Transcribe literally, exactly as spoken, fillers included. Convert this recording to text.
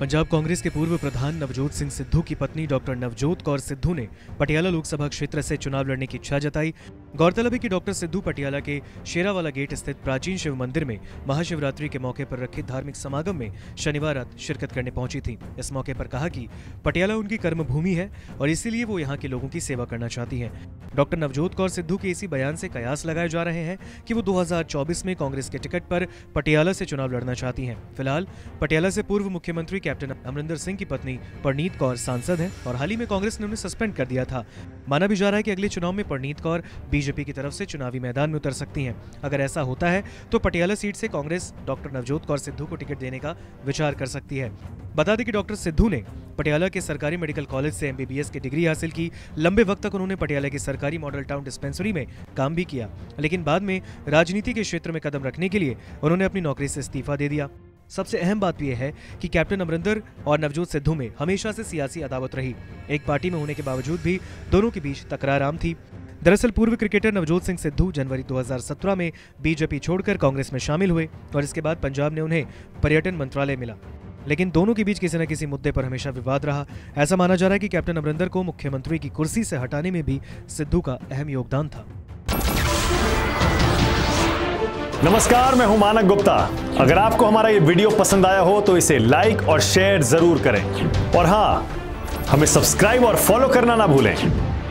पंजाब कांग्रेस के पूर्व प्रधान नवजोत सिंह सिद्धू की पत्नी डॉक्टर नवजोत कौर सिद्धू ने पटियाला लोकसभा क्षेत्र से चुनाव लड़ने की इच्छा जताई। गौरतलब है कि डॉक्टर सिद्धू पटियाला के शेरा वाला गेट स्थित प्राचीन शिव मंदिर में महाशिवरात्रि के मौके पर रखे धार्मिक समागम में शनिवार रात शिरकत करने पहुंची थी। इस मौके पर कहा कि पटियाला उनकी कर्मभूमि है और इसीलिए वो यहाँ के लोगों की सेवा करना चाहती है। डॉक्टर नवजोत कौर सिद्धू के इसी बयान से कयास लगाए जा रहे हैं कि वो दो हज़ार चौबीस में कांग्रेस के टिकट पर पटियाला से चुनाव लड़ना चाहती हैं। फिलहाल पटियाला से पूर्व मुख्यमंत्री कैप्टन अमरिंदर सिंह की पत्नी परनीत कौर सांसद हैं और हाल ही में कांग्रेस ने उन्हें सस्पेंड कर दिया था। माना भी जा रहा है कि अगले चुनाव में परनीत कौर बीजेपी की तरफ से चुनावी मैदान में उतर सकती हैं। अगर ऐसा होता है तो पटियाला सीट से कांग्रेस डॉक्टर नवजोत कौर सिद्धू को टिकट देने का विचार कर सकती है। बता दें कि डॉक्टर सिद्धू ने पटियाला के सरकारी मेडिकल कॉलेज से एमबीबीएस की डिग्री हासिल की। लंबे वक्त तक उन्होंने पटियाला की सरकारी मॉडल टाउन डिस्पेंसरी में काम भी किया, लेकिन बाद में राजनीति के क्षेत्र में कदम रखने के लिए उन्होंने अपनी नौकरी से इस्तीफा दे दिया। सबसे अहम बात यह है कि कैप्टन अमरिंदर और नवजोत सिद्धू में हमेशा से सियासी अदावत रही। एक पार्टी में होने के बावजूद भी दोनों के बीच तकरार आम थी। दरअसल पूर्व क्रिकेटर नवजोत सिंह सिद्धू जनवरी दो हज़ार सत्रह में बीजेपी छोड़कर कांग्रेस में शामिल हुए और इसके बाद पंजाब ने उन्हें पर्यटन मंत्रालय मिला, लेकिन दोनों के बीच किसी न किसी मुद्दे पर हमेशा विवाद रहा। ऐसा माना जा रहा है कि कैप्टन अमरिंदर को मुख्यमंत्री की कुर्सी से हटाने में भी सिद्धू का अहम योगदान था। नमस्कार, मैं हूं मानक गुप्ता। अगर आपको हमारा ये वीडियो पसंद आया हो तो इसे लाइक और शेयर जरूर करें और हाँ, हमें सब्सक्राइब और फॉलो करना ना भूलें